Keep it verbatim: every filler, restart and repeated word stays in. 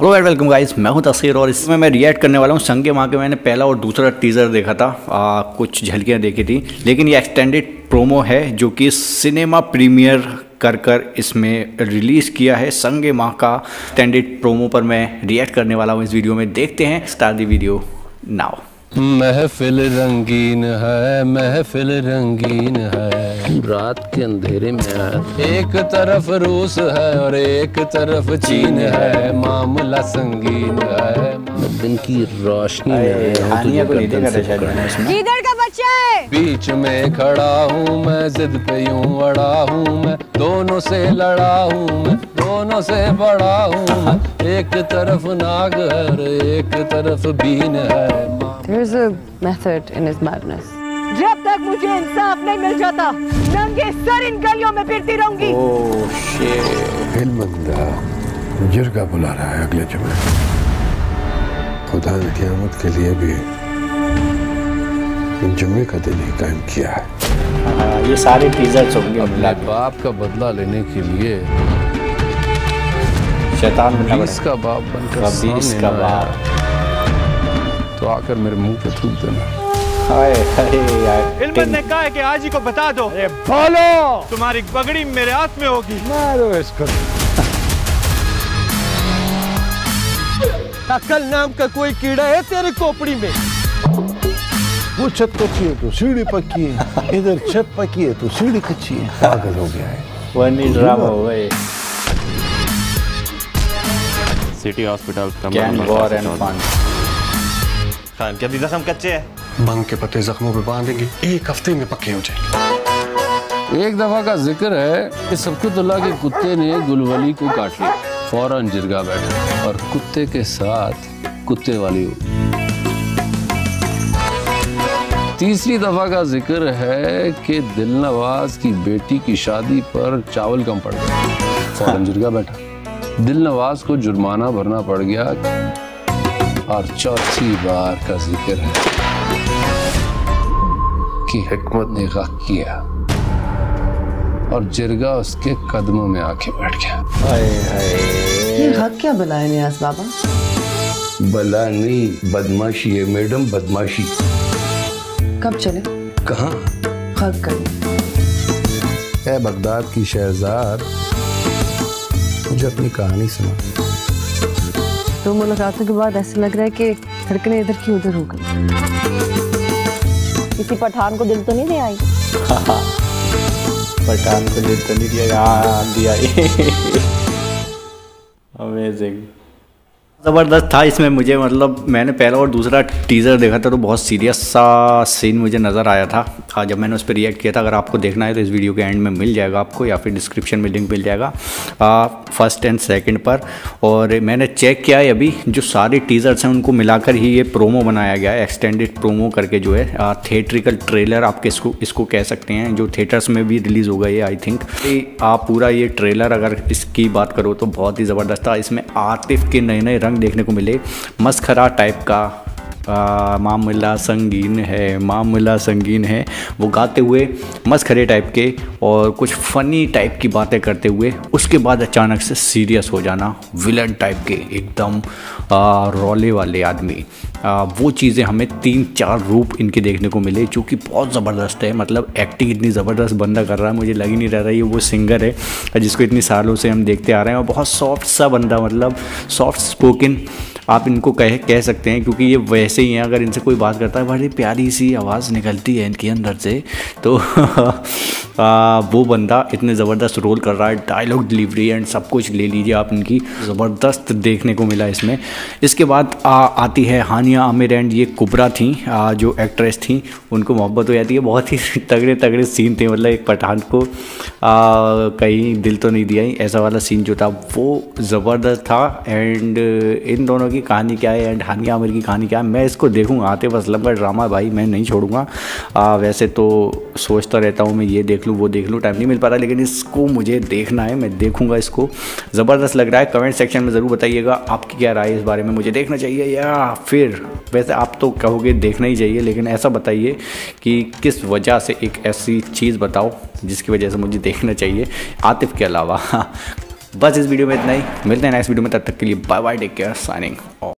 Hello and welcome guys, मैं हूं तस्खीर और इसमें मैं रिएक्ट करने वाला हूं संग ए माह के। मैंने पहला और दूसरा टीज़र देखा था, आ, कुछ झलकियां देखी थी, लेकिन ये एक्सटेंडेड प्रोमो है जो कि सिनेमा प्रीमियर कर कर इसमें रिलीज़ किया है। संग ए माह का एक्सटेंडेड प्रोमो पर मैं रिएक्ट करने वाला हूं इस वीडियो में। देखते हैं, स्टार्ट दी वीडियो नाउ। महफिल रंगीन है, महफिल रंगीन है, रात के अंधेरे में है। एक तरफ रूस है और एक तरफ चीन है, मामला संगीन है। दिन की रोशनी है, हानिया को नीचे करते शायद। गीदड़ का बच्चा है, बीच में खड़ा हूँ मैं, जिद पे यूं अड़ा हूँ मैं, दोनों से लड़ा हूँ मैं, दोनों से बड़ा हूँ। एक तरफ नाग है और एक तरफ बीन है। There's a method in his madness. जब तक मुझे इंसाफ नहीं मिल जाता, नंगे सर इन गलियों में फिरती रहूंगी। Oh shit! हिलमंदा जुर्गा बुला रहा है अगले जुम्मे। खुदा ने क़यामत के लिए भी इन जुम्मे का दिन ही कायम किया है। आ, ये सारे टीजर्स होंगे अपने बाप का बदला लेने के लिए। शैतान बनकर इसका बाप बनकर सामने तो आकर मेरे मुंह पे थूक देना। हाय हाय यार। इल्मत ने कहा है कि आज ही को बता दो। अरे बोलो। तुम्हारी पगड़ी मेरे हाथ में होगी। मारो इसको। अकल नाम का कोई कीड़ा है तेरे कोपड़ी में। वो छत पक्की है तो सीढ़ी पक्की है, इधर छत पक्की है तो सीढ़ी कच्ची है। पागल हो गया है। वही ड्रामा हो गए। सिटी हॉस्पिटल कमर क्या भी जख्म कच्चे हैं, बंग के पत्ते जख्मों पे बांधेंगे, एक हफ्ते में पक्के हो जाएंगे। एक दफा का जिक्र है, सबकुतुल्ला के कुत्ते ने गुलवली को काट लिया, फौरन जिरगा बैठा और कुत्ते के साथ कुत्ते वाली हुई। तीसरी दफा का जिक्र है कि दिलनवाज की बेटी की शादी पर चावल कम पड़ गया, फौरन जिरगा बैठा, दिलनवाज को जुर्माना भरना पड़ गया। और चौथी बार का जिक्र है कि हिकमत ने गक किया और जिरगा उसके कदमों में आके बैठ गया। हाय हाय, ये गक क्या बला है नियाज बाबा? बला नहीं, बदमाशी है मैडम, बदमाशी। कब चले, कहाँ गक करने? ए बगदाद की शहजाद, मुझे अपनी कहानी सुना। तो मुलाकातों के बाद ऐसे लग रहा है कि धड़कने इधर की उधर हो गई। किसी पठान को दिल तो नहीं दिया? पठान को दिल तो नहीं दिया, दिया। अमेजिंग, ज़बरदस्त था। इसमें मुझे मतलब मैंने पहला और दूसरा टीज़र देखा था तो बहुत सीरियस सा सीन मुझे नज़र आया था जब मैंने उस पर रिएक्ट किया था। अगर आपको देखना है तो इस वीडियो के एंड में मिल जाएगा आपको, या फिर डिस्क्रिप्शन में लिंक मिल जाएगा फर्स्ट एंड सेकंड पर। और मैंने चेक किया है अभी, जो सारे टीज़र्स हैं उनको मिलाकर ही ये प्रोमो बनाया गया है, एक्सटेंडेड प्रोमो करके, जो है थिएट्रिकल ट्रेलर आप इसको इसको कह सकते हैं, जो थिएटर्स में भी रिलीज़ होगा ये। आई थिंक आप पूरा ये ट्रेलर अगर इसकी बात करो तो बहुत ही ज़बरदस्त था। इसमें आतिफ के नए नए देखने को मिले, मस्खरा टाइप का, आ, मामला संगीन है, मामला संगीन है वो गाते हुए, मस्खरे टाइप के और कुछ फ़नी टाइप की बातें करते हुए, उसके बाद अचानक से सीरियस हो जाना, विलन टाइप के एकदम रोले वाले आदमी, आ, वो चीज़ें हमें तीन चार रूप इनके देखने को मिले जो कि बहुत ज़बरदस्त है। मतलब एक्टिंग इतनी ज़बरदस्त बंदा कर रहा है, मुझे लग ही नहीं रह रहा है वो सिंगर है जिसको इतनी सालों से हम देखते आ रहे हैं। और बहुत सॉफ्ट सा बंदा, मतलब सॉफ्ट स्पोकन आप इनको कह कह सकते हैं, क्योंकि ये वैसे ही हैं। अगर इनसे कोई बात करता है, बड़ी प्यारी सी आवाज़ निकलती है इनके अंदर से। तो आ, वो बंदा इतने ज़बरदस्त रोल कर रहा है, डायलॉग डिलीवरी एंड सब कुछ ले लीजिए आप, इनकी ज़बरदस्त देखने को मिला इसमें। इसके बाद आ, आती है हानिया आमिर एंड ये कुबरा थी, आ, जो एक्ट्रेस थी, उनको मोहब्बत हो जाती है। बहुत ही तगड़े तगड़े सीन थे, मतलब एक पठान को कहीं दिल तो नहीं दिया, ऐसा वाला सीन जो था वो ज़बरदस्त था। एंड इन दोनों की कहानी क्या है एंड हानिया आमिर की कहानी क्या है, मैं इसको देखूंगा। आतिफ असलम का ड्रामा भाई मैं नहीं छोड़ूंगा। आ, वैसे तो सोचता रहता हूँ मैं ये देख लूँ वो देख लूँ, टाइम नहीं मिल पाता, लेकिन इसको मुझे देखना है, मैं देखूंगा इसको। ज़बरदस्त लग रहा है। कमेंट सेक्शन में ज़रूर बताइएगा आपकी क्या राय है इस बारे में, मुझे देखना चाहिए या फिर, वैसे आप तो कहोगे देखना ही चाहिए, लेकिन ऐसा बताइए कि किस वजह से, एक ऐसी चीज़ बताओ जिसकी वजह से मुझे देखना चाहिए आतिफ के अलावा। बस इस वीडियो में इतना ही, मिलते हैं नेक्स्ट वीडियो में, तब तक के लिए bye bye, take care, signing of.